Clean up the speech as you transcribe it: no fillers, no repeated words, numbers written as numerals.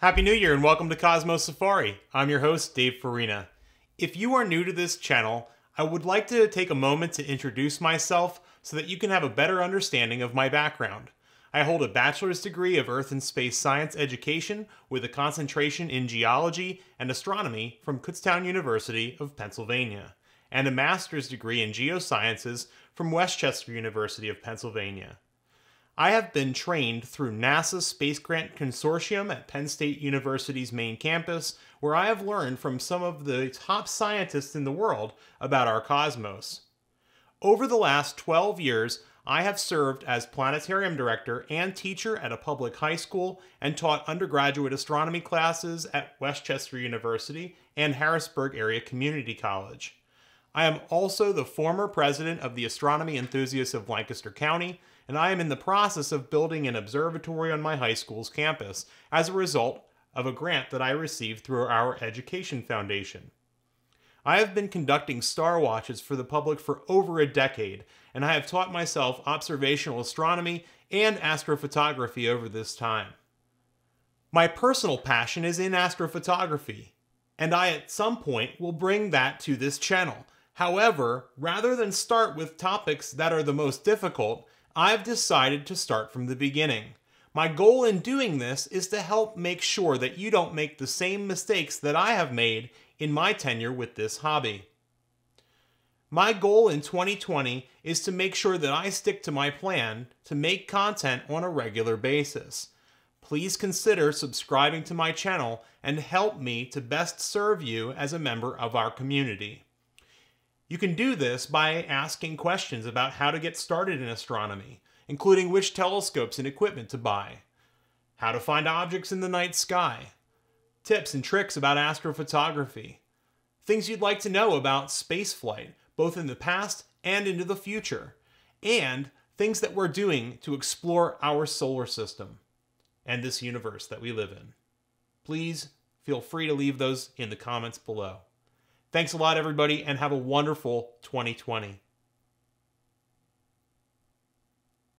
Happy New Year and welcome to Cosmos Safari. I'm your host, Dave Farina. If you are new to this channel, I would like to take a moment to introduce myself so that you can have a better understanding of my background. I hold a bachelor's degree of Earth and Space Science Education with a concentration in Geology and Astronomy from Kutztown University of Pennsylvania, and a master's degree in Geosciences from West Chester University of Pennsylvania. I have been trained through NASA's Space Grant Consortium at Penn State University's main campus, where I have learned from some of the top scientists in the world about our cosmos. Over the last 12 years, I have served as planetarium director and teacher at a public high school and taught undergraduate astronomy classes at West Chester University and Harrisburg Area Community College. I am also the former president of the Astronomy Enthusiasts of Lancaster County, and I am in the process of building an observatory on my high school's campus as a result of a grant that I received through our education foundation. I have been conducting star watches for the public for over a decade, and I have taught myself observational astronomy and astrophotography over this time. My personal passion is in astrophotography, and I at some point will bring that to this channel. However, rather than start with topics that are the most difficult, I've decided to start from the beginning. My goal in doing this is to help make sure that you don't make the same mistakes that I have made in my tenure with this hobby. My goal in 2020 is to make sure that I stick to my plan to make content on a regular basis. Please consider subscribing to my channel and help me to best serve you as a member of our community. You can do this by asking questions about how to get started in astronomy, including which telescopes and equipment to buy, how to find objects in the night sky, tips and tricks about astrophotography, things you'd like to know about spaceflight, both in the past and into the future, and things that we're doing to explore our solar system and this universe that we live in. Please feel free to leave those in the comments below. Thanks a lot, everybody, and have a wonderful 2020.